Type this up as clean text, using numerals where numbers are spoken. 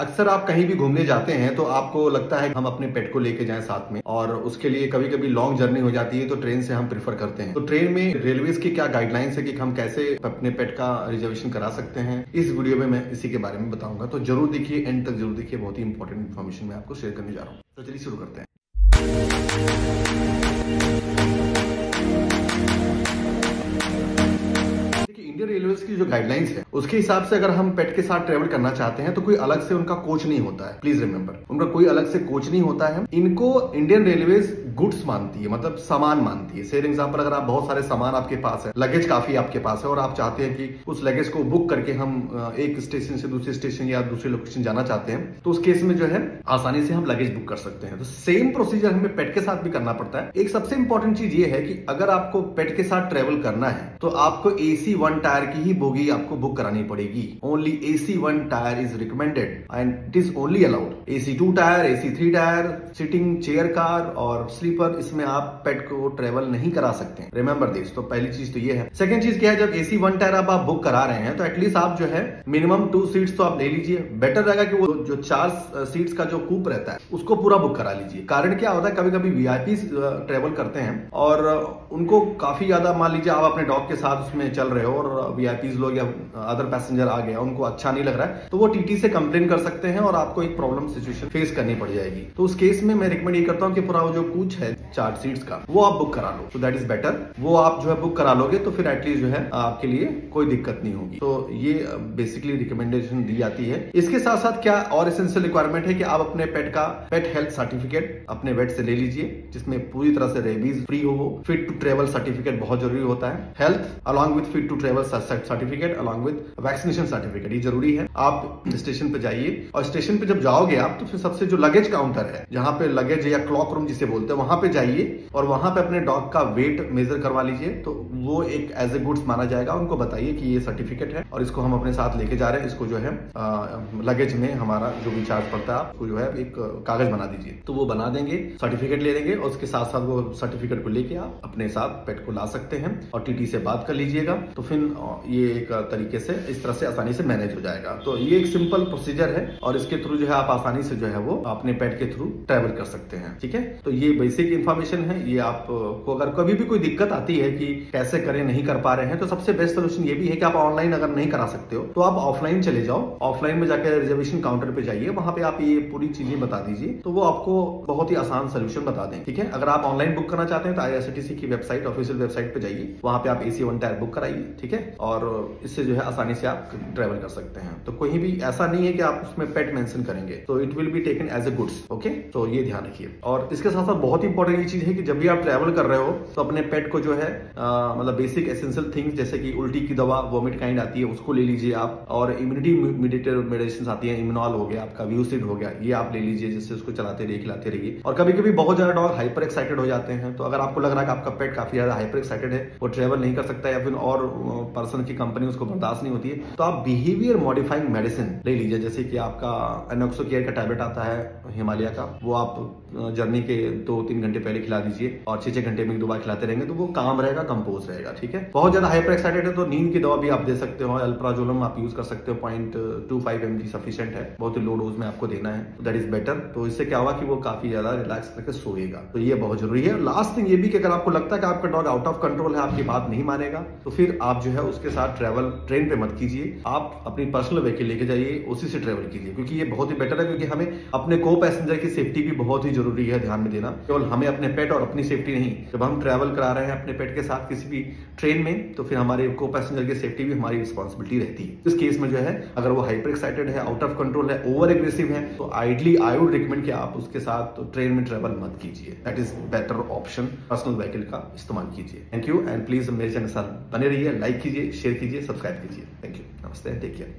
अक्सर आप कहीं भी घूमने जाते हैं तो आपको लगता है हम अपने पेट को लेके जाएं साथ में, और उसके लिए कभी कभी लॉन्ग जर्नी हो जाती है तो ट्रेन से हम प्रेफर करते हैं। तो ट्रेन में रेलवेज की क्या गाइडलाइंस है कि हम कैसे अपने पेट का रिजर्वेशन करा सकते हैं, इस वीडियो में मैं इसी के बारे में बताऊंगा। तो जरूर देखिए, एंड तक जरूर देखिए, बहुत ही इंपॉर्टेंट इन्फॉर्मेशन मैं आपको शेयर करने जा रहा हूँ। तो चलिए शुरू करते हैं। रेलवेज की जो गाइडलाइंस है उसके हिसाब से अगर हम पेट के साथ ट्रेवल करना चाहते हैं तो कोई अलग से उनका कोच नहीं होता है। प्लीज रिमेंबर, उनका कोई अलग से कोच नहीं होता है। इनको इंडियन रेलवेज गुड्स मानती है, मतलब सामान मानती है। फॉर एग्जांपल, अगर आप बहुत सारे सामान आपके पास है, लगेज काफी आपके पास है और आप चाहते हैं कि उस लगेज को बुक करके हम एक स्टेशन से दूसरे स्टेशन या दूसरे लोकेशन जाना चाहते हैं, तो उस केस में जो है आसानी से हम लगेज बुक कर सकते हैं। तो सेम प्रोसीजर हमें पेट के साथ भी करना पड़ता है। एक सबसे इंपॉर्टेंट चीज ये है कि अगर आपको पेट के साथ ट्रेवल करना है तो आपको AC 1 टायर की ही बोगी आपको बुक करानी पड़ेगी। Only AC 1 tier is recommended and it is only allowed. AC 2 tier, AC 3 tier, sitting chair car और स्लीपर, इसमें आप पेट को ट्रेवल नहीं करा सकते। Remember this. तो पहली चीज तो ये है। सेकंड चीज क्या है, जब AC 1 टायर आप बुक करा रहे हैं तो एटलीस्ट आप जो है मिनिमम 2 सीट्स तो आप ले लीजिए। बेटर रहेगा कि वो जो 4 सीट्स का जो कूप रहता है उसको पूरा बुक करा लीजिए। कारण क्या होता है, कभी कभी VIP ट्रेवल करते हैं और उनको काफी ज्यादा, मान लीजिए आप अपने डॉग के साथ उसमें चल रहे हो और VIPs लोग या अदर पैसेंजर आ गया, उनको अच्छा नहीं लग रहा है, तो वो TT से कंप्लेन कर सकते हैं और आपको एक प्रॉब्लम सिचुएशन फेस करनी पड़ जाएगी। तो उस केस में मैं रिकमेंड ये करता हूँ कि पूरा जो कूच है 4 सीट्स का वो आप बुक करा लो। तो दैट इज बेटर। वो आप जो है बुक करा लोगे तो फिर एटलीस्ट जो है आपके लिए कोई दिक्कत नहीं होगी। तो ये बेसिकली रिकमेंडेशन दी जाती है। इसके साथ साथ क्या और एसेंशियल रिक्वायरमेंट है कि आप अपने पेट का पेट हेल्थ सर्टिफिकेट अपने वेट से ले लीजिए, जिसमें पूरी तरह से रेबीज फ्री हो। फिट टू ट्रेवल सर्टिफिकेट बहुत जरूरी होता है। Health along with fit to travel certificate along with vaccination certificate, ये जरूरी है। आप स्टेशन पे जाइए और स्टेशन पे जब जाओगे आप तो फिर सबसे जो लगेज काउंटर है, जहां पे लगेज या क्लॉक रूम जिसे बोलते हैं, वहां पे जाइए और वहां पे अपने डॉग का वेट मेजर करवा लीजिए। तो वो एक एज ए गुड्स माना जाएगा। उनको बताइए कि ये सर्टिफिकेट है और इसको हम अपने साथ लेके जा रहे हैं। इसको जो है लगेज में हमारा जो भी चार्ज पड़ता है आपको जो है एक कागज बना दीजिए, तो वो बना देंगे, सर्टिफिकेट ले लेंगे और उसके साथ साथ वो सर्टिफिकेट को लेके आप अपने साथ पेट को ला सकते हैं और TT से बात कर लीजिएगा। तो फिर ये एक तरीके से इस तरह से आसानी से मैनेज हो जाएगा। तो ये एक सिंपल प्रोसीजर है और इसके थ्रू जो है आप आसानी से जो है वो अपने पेट के थ्रू ट्रैवल कर सकते हैं। ठीक है, तो ये बेसिक इन्फॉर्मेशन है। ये आपको अगर कभी भी कोई दिक्कत आती है कि कैसे करें, नहीं कर पा रहे हैं, तो सबसे बेस्ट सोल्यूशन ये भी है कि आप ऑनलाइन अगर नहीं करा सकते हो तो आप ऑफलाइन चले जाओ। ऑफलाइन में जाकर रिजर्वेशन काउंटर पे जाइए, वहां पे आप ये पूरी चीजें बता दीजिए तो वो आपको बहुत ही आसान सोल्यूशन बता दें। ठीक है, अगर आप ऑनलाइन बुक करना चाहते हैं तो IRCTC की वेबसाइट, ऑफिशियल वेबसाइट पे जाइए, वहां पे आप AC 1 टायर बुक कराइए। ठीक है, और इससे जो है आसानी से आप ट्रेवल कर सकते हैं। तो कोई भी ऐसा नहीं है कि आप उसमें पेट मेंशन करेंगे, तो it will be taken as a goods. Okay, तो ये ध्यान रखिए। और इसके साथ साथ बहुत इंपॉर्टेंट ये चीज है कि जब भी आप ट्रेवल कर रहे हो तो अपने पेट को जो है मतलब बेसिक एसेंशियल थिंग्स जैसे कि उल्टी की दवा, वॉमिट काइंड आती है, उसको ले लीजिए आप। और इम्यूनिटी मेडिटेशन आती है, इम्यूनॉल हो गया आपका, व्यूसिड हो गया, ये आप ले लीजिए, जिससे उसको चलाते रहिए, खिलाते रहिए। और कभी कभी बहुत ज्यादा डॉग हाइपर एक्साइटेड हो जाते हैं, तो अगर आपको लग रहा है आपका पेट काफी ज्यादा हाइपर एक्साइटेड है, वो ट्रेवल नहीं कर सकता या फिर और पर्सन की कंपनी उसको बर्दाश्त नहीं होती है, तो आप बिहेवियर मॉडिफाइंग मेडिसिन ले लीजिए। जैसे कि आपका एनोक्सो केयर का टैबलेट आता है हिमालय का, वो आप जर्नी के 2-3 घंटे पहले खिला दीजिए और 6-6 घंटे में 2 बार खिलाते रहेंगे तो वो काम रहेगा, कंपोज रहेगा। ठीक है, बहुत ज्यादा हाइपर एक्साइटेड है तो नींद की दवा भी आप दे सकते हो। अल्प्राजोलम आप यूज कर सकते हो, 0.25 mg सफिशियंट है, बहुत ही लो डोज में आपको देना है, दैट इज बेटर। तो इससे क्या हुआ कि वो काफी ज्यादा रिलैक्स करके सोएगा। तो ये बहुत जरूरी है। लास्ट थिंग ये भी कि अगर आपको लगता है कि आपका डॉग आउट ऑफ कंट्रोल है, आपकी बात नहीं मानेगा, तो फिर आप जो है उसके साथ ट्रैवल ट्रेन पे मत कीजिए, आप अपनी पर्सनल व्हीकल लेके जाइए, उसी से ट्रैवल कीजिए, क्योंकि ये बहुत ही बेटर है। क्योंकि हमें अपने को पैसेंजर की सेफ्टी भी बहुत ही जरूरी है ध्यान में देना, केवल हमें अपने पेट और अपनी सेफ्टी नहीं। जब हम ट्रैवल करा रहे हैं अपने पेट के साथ किसी भी ट्रेन में तो फिर हमारे को पैसेंजर की सेफ्टी भी हमारी रिस्पॉन्सिबिलिटी रहती है। इस केस में जो है अगर वो हाइपर एक्साइटेड है, आउट ऑफ कंट्रोल है, ओवर एग्रेसिव है, तो आइडली आई वुड रिकमेंड कि आप उसके साथ तो ट्रेन में ट्रैवल मत कीजिए। That is better option, personal vehicle का इस्तेमाल कीजिए। थैंक यू एंड प्लीज मेरे चैनल के साथ बने रहिए, लाइक कीजिए, शेयर कीजिए, सब्सक्राइब कीजिए। थैंक यू, नमस्ते, टेक केयर।